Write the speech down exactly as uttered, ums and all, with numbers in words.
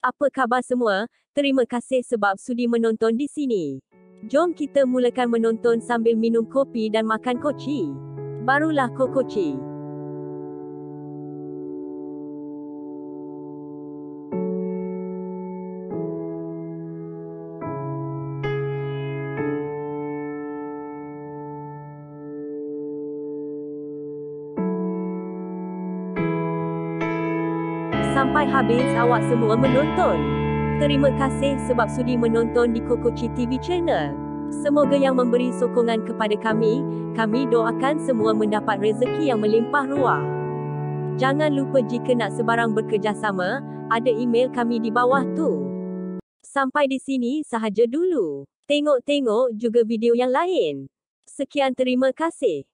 Apa khabar semua? Terima kasih sebab sudi menonton di sini. Jom kita mulakan menonton sambil minum kopi dan makan koci. Barulah kokoci. Sampai habis awak semua menonton. Terima kasih sebab sudi menonton di Kokoci T V Channel. Semoga yang memberi sokongan kepada kami, kami doakan semua mendapat rezeki yang melimpah ruah. Jangan lupa jika nak sebarang bekerjasama, ada email kami di bawah tu. Sampai di sini sahaja dulu. Tengok-tengok juga video yang lain. Sekian terima kasih.